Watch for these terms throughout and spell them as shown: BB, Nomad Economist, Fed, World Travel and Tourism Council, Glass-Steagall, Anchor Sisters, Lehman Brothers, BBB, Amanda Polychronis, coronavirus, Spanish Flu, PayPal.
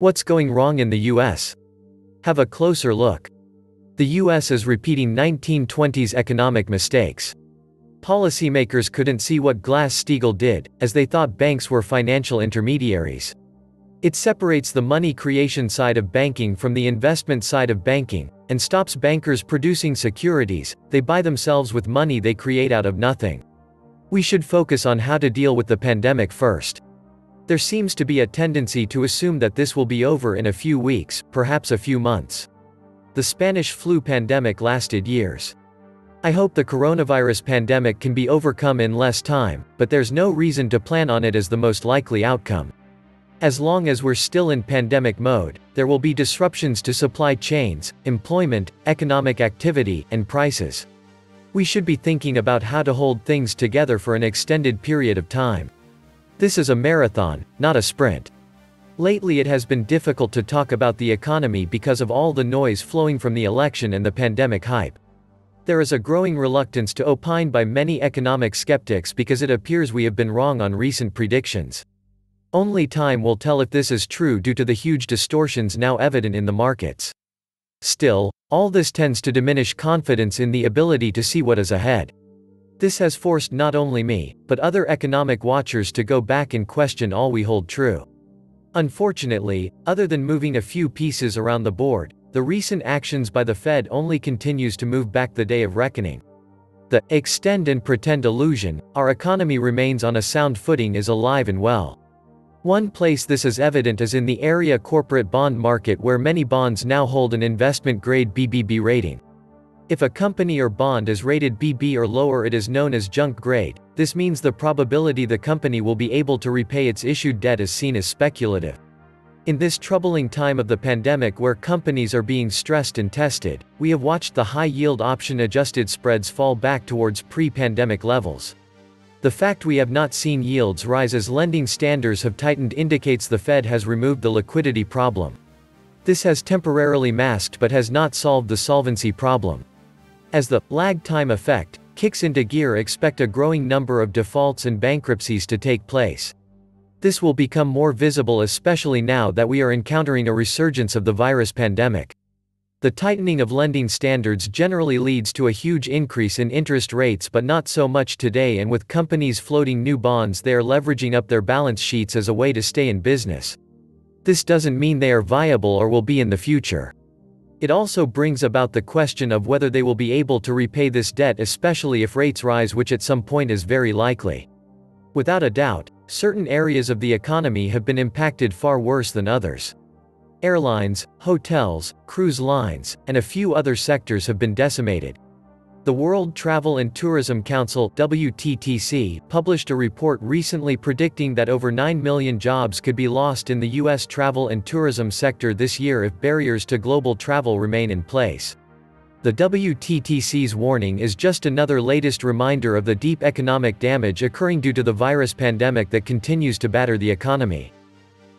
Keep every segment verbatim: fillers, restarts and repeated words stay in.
What's going wrong in the U S? Have a closer look. The U S is repeating nineteen twenties economic mistakes. Policymakers couldn't see what Glass-Steagall did, as they thought banks were financial intermediaries. It separates the money creation side of banking from the investment side of banking, and stops bankers producing securities they buy themselves with money they create out of nothing. We should focus on how to deal with the pandemic first. There seems to be a tendency to assume that this will be over in a few weeks, perhaps a few months. The Spanish flu pandemic lasted years. I hope the coronavirus pandemic can be overcome in less time, but there's no reason to plan on it as the most likely outcome. As long as we're still in pandemic mode, there will be disruptions to supply chains, employment, economic activity, and prices. We should be thinking about how to hold things together for an extended period of time. This is a marathon, not a sprint. Lately it has been difficult to talk about the economy because of all the noise flowing from the election and the pandemic hype. There is a growing reluctance to opine by many economic skeptics because it appears we have been wrong on recent predictions. Only time will tell if this is true due to the huge distortions now evident in the markets. Still, all this tends to diminish confidence in the ability to see what is ahead. This has forced not only me, but other economic watchers to go back and question all we hold true. Unfortunately, other than moving a few pieces around the board, the recent actions by the Fed only continues to move back the day of reckoning. The extend and pretend illusion, our economy remains on a sound footing is alive and well. One place this is evident is in the area corporate bond market where many bonds now hold an investment-grade B B B rating. If a company or bond is rated B B or lower it is known as junk grade. This means the probability the company will be able to repay its issued debt is seen as speculative. In this troubling time of the pandemic where companies are being stressed and tested, we have watched the high-yield option-adjusted spreads fall back towards pre-pandemic levels. The fact we have not seen yields rise as lending standards have tightened indicates the Fed has removed the liquidity problem. This has temporarily masked but has not solved the solvency problem. As the lag time effect kicks into gear, expect a growing number of defaults and bankruptcies to take place. This will become more visible especially now that we are encountering a resurgence of the virus pandemic. The tightening of lending standards generally leads to a huge increase in interest rates, but not so much today, and with companies floating new bonds they are leveraging up their balance sheets as a way to stay in business. This doesn't mean they are viable or will be in the future. It also brings about the question of whether they will be able to repay this debt, especially if rates rise, which at some point is very likely. Without a doubt, certain areas of the economy have been impacted far worse than others. Airlines, hotels, cruise lines, and a few other sectors have been decimated. The World Travel and Tourism Council (W T T C) published a report recently predicting that over nine million jobs could be lost in the U S travel and tourism sector this year if barriers to global travel remain in place. The W T T C's warning is just another latest reminder of the deep economic damage occurring due to the virus pandemic that continues to batter the economy.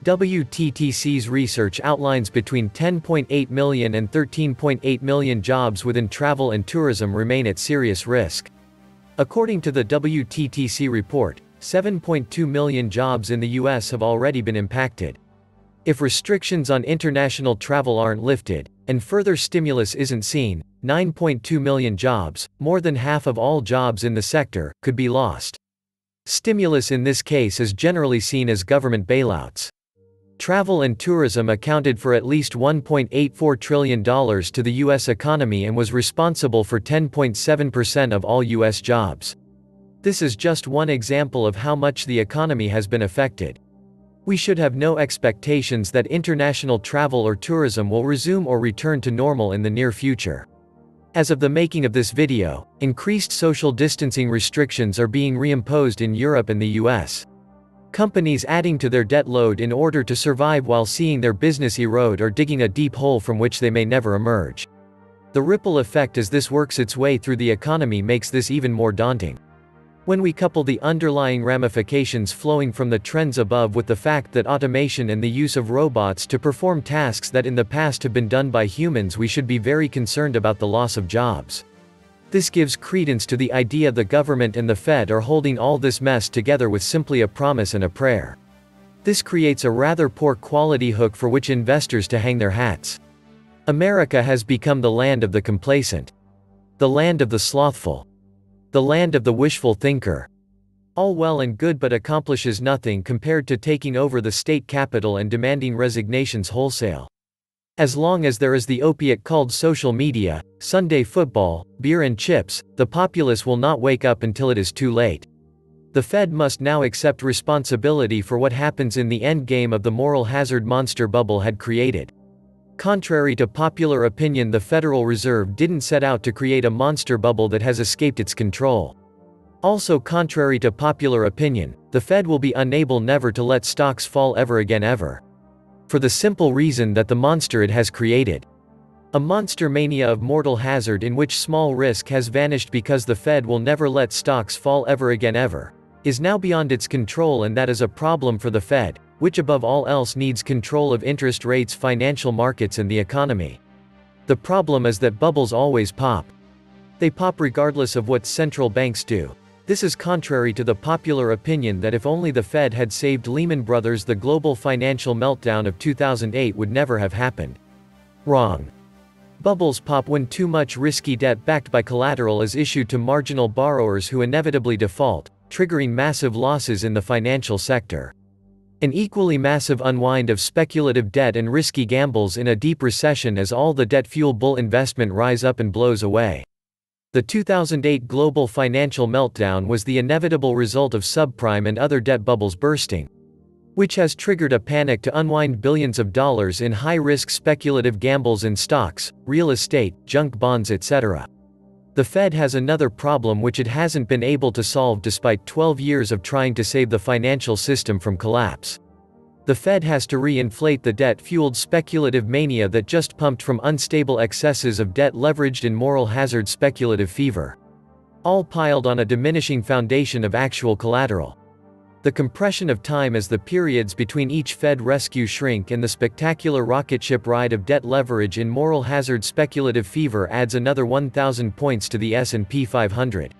W T T C's research outlines between ten point eight million and thirteen point eight million jobs within travel and tourism remain at serious risk. According to the W T T C report, seven point two million jobs in the U S have already been impacted. If restrictions on international travel aren't lifted, and further stimulus isn't seen, nine point two million jobs, more than half of all jobs in the sector, could be lost. Stimulus in this case is generally seen as government bailouts. Travel and tourism accounted for at least one point eight four trillion dollars to the U S economy and was responsible for ten point seven percent of all U S jobs. This is just one example of how much the economy has been affected. We should have no expectations that international travel or tourism will resume or return to normal in the near future. As of the making of this video, increased social distancing restrictions are being reimposed in Europe and the U S. Companies adding to their debt load in order to survive while seeing their business erode or digging a deep hole from which they may never emerge. The ripple effect as this works its way through the economy makes this even more daunting. When we couple the underlying ramifications flowing from the trends above with the fact that automation and the use of robots to perform tasks that in the past have been done by humans, we should be very concerned about the loss of jobs. This gives credence to the idea the government and the Fed are holding all this mess together with simply a promise and a prayer. This creates a rather poor quality hook for which investors to hang their hats. America has become the land of the complacent, the land of the slothful, the land of the wishful thinker. All well and good but accomplishes nothing compared to taking over the state capital and demanding resignations wholesale. As long as there is the opiate called social media, Sunday football, beer and chips, the populace will not wake up until it is too late. The Fed must now accept responsibility for what happens in the endgame of the moral hazard monster bubble had created. Contrary to popular opinion, the Federal Reserve didn't set out to create a monster bubble that has escaped its control. Also contrary to popular opinion, the Fed will be unable never to let stocks fall ever again ever. For the simple reason that the monster it has created. A monster mania of mortal hazard in which small risk has vanished because the Fed will never let stocks fall ever again ever. Is now beyond its control, and that is a problem for the Fed, which above all else needs control of interest rates, financial markets and the economy. The problem is that bubbles always pop. They pop regardless of what central banks do. This is contrary to the popular opinion that if only the Fed had saved Lehman Brothers, the global financial meltdown of two thousand eight would never have happened. Wrong. Bubbles pop when too much risky debt backed by collateral is issued to marginal borrowers who inevitably default, triggering massive losses in the financial sector. An equally massive unwind of speculative debt and risky gambles in a deep recession as all the debt fuel bull investment rise up and blows away. The two thousand eight global financial meltdown was the inevitable result of subprime and other debt bubbles bursting, which has triggered a panic to unwind billions of dollars in high-risk speculative gambles in stocks, real estate, junk bonds et cetera. The Fed has another problem which it hasn't been able to solve despite twelve years of trying to save the financial system from collapse. The Fed has to re-inflate the debt-fueled speculative mania that just pumped from unstable excesses of debt leveraged in moral hazard speculative fever. All piled on a diminishing foundation of actual collateral. The compression of time as the periods between each Fed rescue shrink and the spectacular rocketship ride of debt leverage in moral hazard speculative fever adds another one thousand points to the S and P five hundred.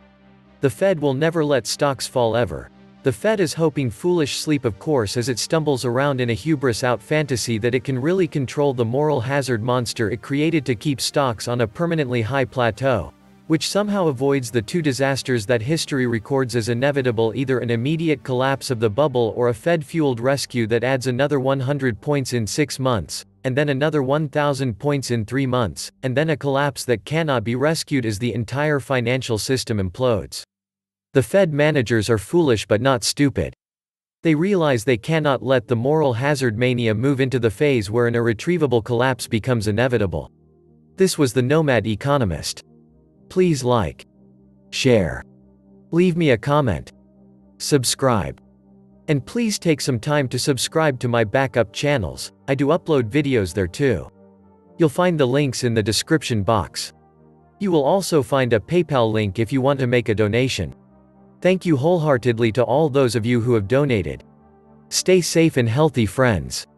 The Fed will never let stocks fall ever. The Fed is hoping foolish sleep, of course, as it stumbles around in a hubris out fantasy that it can really control the moral hazard monster it created to keep stocks on a permanently high plateau, which somehow avoids the two disasters that history records as inevitable, either an immediate collapse of the bubble or a Fed-fueled rescue that adds another one hundred points in six months, and then another one thousand points in three months, and then a collapse that cannot be rescued as the entire financial system implodes. The Fed managers are foolish but not stupid. They realize they cannot let the moral hazard mania move into the phase where an irretrievable collapse becomes inevitable. This was the Nomad Economist. Please like, share, leave me a comment, subscribe. And please take some time to subscribe to my backup channels, I do upload videos there too. You'll find the links in the description box. You will also find a PayPal link if you want to make a donation. Thank you wholeheartedly to all those of you who have donated. Stay safe and healthy, friends.